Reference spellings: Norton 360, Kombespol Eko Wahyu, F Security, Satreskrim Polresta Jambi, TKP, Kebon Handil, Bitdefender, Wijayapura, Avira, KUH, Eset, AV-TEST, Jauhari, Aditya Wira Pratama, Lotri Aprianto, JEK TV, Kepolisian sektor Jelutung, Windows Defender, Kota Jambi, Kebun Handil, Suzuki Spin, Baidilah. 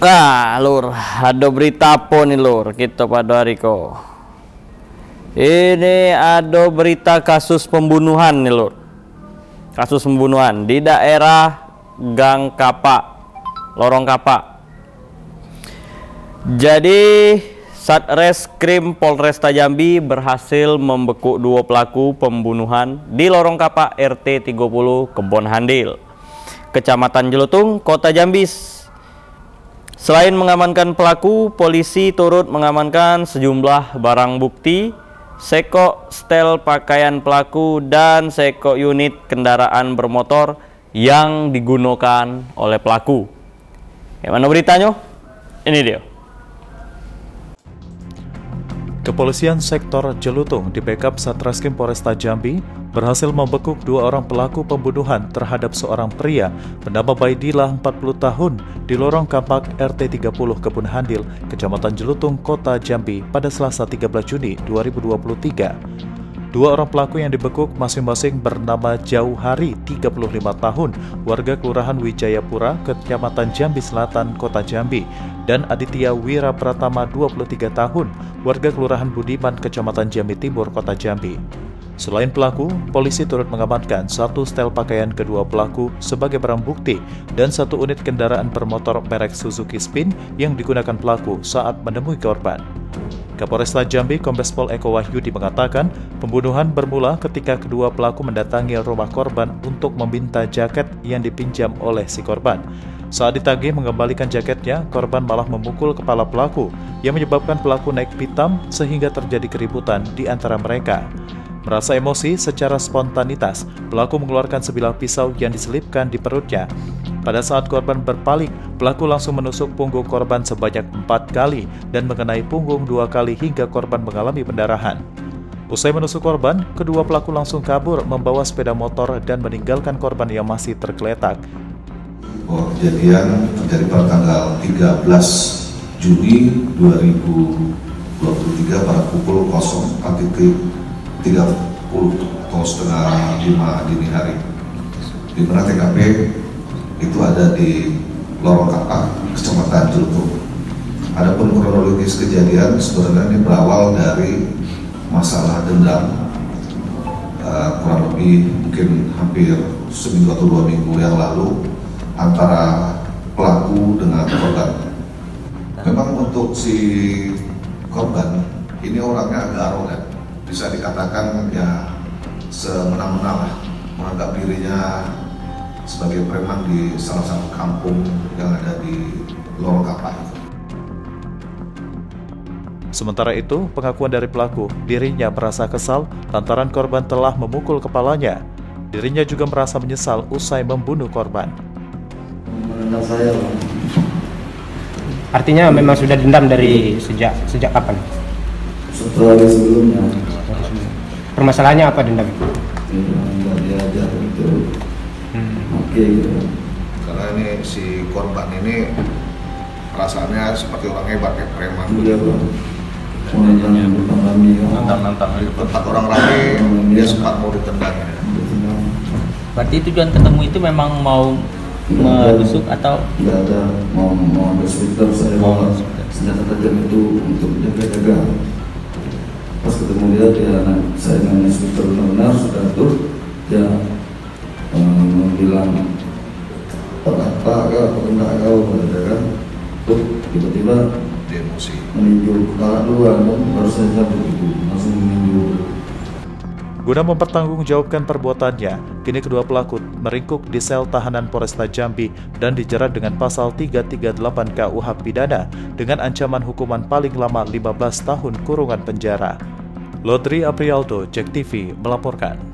Nah, lur, ada berita apa nih lur kita pada hari ko. Ini ada berita kasus pembunuhan nih lur. Kasus pembunuhan di daerah Gang Kapak, Lorong Kapak. Jadi Satreskrim Polresta Jambi berhasil membekuk dua pelaku pembunuhan di Lorong Kapak RT 30 Kebon Handil, Kecamatan Jelutung, Kota Jambi. Selain mengamankan pelaku, polisi turut mengamankan sejumlah barang bukti, sekok setel pakaian pelaku dan sekok unit kendaraan bermotor yang digunakan oleh pelaku. Gimana beritanya? Ini dia. Kepolisian sektor Jelutung di backup Satreskrim Polresta Jambi berhasil membekuk dua orang pelaku pembunuhan terhadap seorang pria bernama Baidilah 40 tahun di Lorong Kapak RT 30 Kebun Handil, Kecamatan Jelutung, Kota Jambi pada Selasa 13 Juni 2023. Dua orang pelaku yang dibekuk masing-masing bernama Jauhari 35 tahun, warga Kelurahan Wijayapura, Kecamatan Jambi Selatan, Kota Jambi, dan Aditya Wira Pratama 23 tahun, warga Kelurahan Budiman, Kecamatan Jambi Timur, Kota Jambi. Selain pelaku, polisi turut mengamankan satu setel pakaian kedua pelaku sebagai barang bukti dan satu unit kendaraan bermotor merek Suzuki Spin yang digunakan pelaku saat menemui korban. Kapolresta Jambi Kombespol Eko Wahyu mengatakan pembunuhan bermula ketika kedua pelaku mendatangi rumah korban untuk meminta jaket yang dipinjam oleh si korban. Saat ditagih mengembalikan jaketnya, korban malah memukul kepala pelaku yang menyebabkan pelaku naik pitam sehingga terjadi keributan di antara mereka. Merasa emosi secara spontanitas, pelaku mengeluarkan sebilah pisau yang diselipkan di perutnya. Pada saat korban berpaling, pelaku langsung menusuk punggung korban sebanyak 4 kali dan mengenai punggung 2 kali hingga korban mengalami pendarahan. Usai menusuk korban, kedua pelaku langsung kabur membawa sepeda motor dan meninggalkan korban yang masih tergeletak. Kejadian terjadi pada tanggal 13 Juni 2023 pada pukul 00.30 atau 4:30 dini hari, di mana TKP itu ada di Lorong Kapak, Kecamatan Jelutung. Adapun kronologis kejadian sebenarnya ini berawal dari masalah dendam, kurang lebih mungkin hampir seminggu atau 2 minggu yang lalu antara pelaku dengan korban. Memang untuk si korban ini orangnya agak arogan, bisa dikatakan ya semena-mena lah, menganggap dirinya sebagai preman di salah satu kampung yang ada di Lorong Kapak. Sementara itu, pengakuan dari pelaku, dirinya merasa kesal lantaran korban telah memukul kepalanya. Dirinya juga merasa menyesal usai membunuh korban. Menendang saya. Artinya memang sudah dendam dari sejak kapan? Setelah sebelumnya. Permasalahannya apa dendam? Dendam diajar itu. Oke. Karena ini si korban ini rasanya seperti orang hebat ya, preman. Iya, Bang. Nantang tempat orang ramai, dia sempat mau ditendang. Berarti tujuan ketemu itu memang mau menusuk atau? Tidak ada, mau ambil sweater, saya bawa senjata tajam itu untuk jaga-jaga. Pas ketemu dia saya nanya sweater benar-benar sudah tuh, dia bilang apa kau kan, tuh tiba-tiba emosi meninjau kepala dua, baru saya cabut itu langsung meninjau. Guna mempertanggungjawabkan perbuatannya, kini kedua pelaku meringkuk di sel tahanan Polresta Jambi dan dijerat dengan pasal 338 KUH pidana dengan ancaman hukuman paling lama 15 tahun kurungan penjara. Lotri Aprianto, JEK TV melaporkan.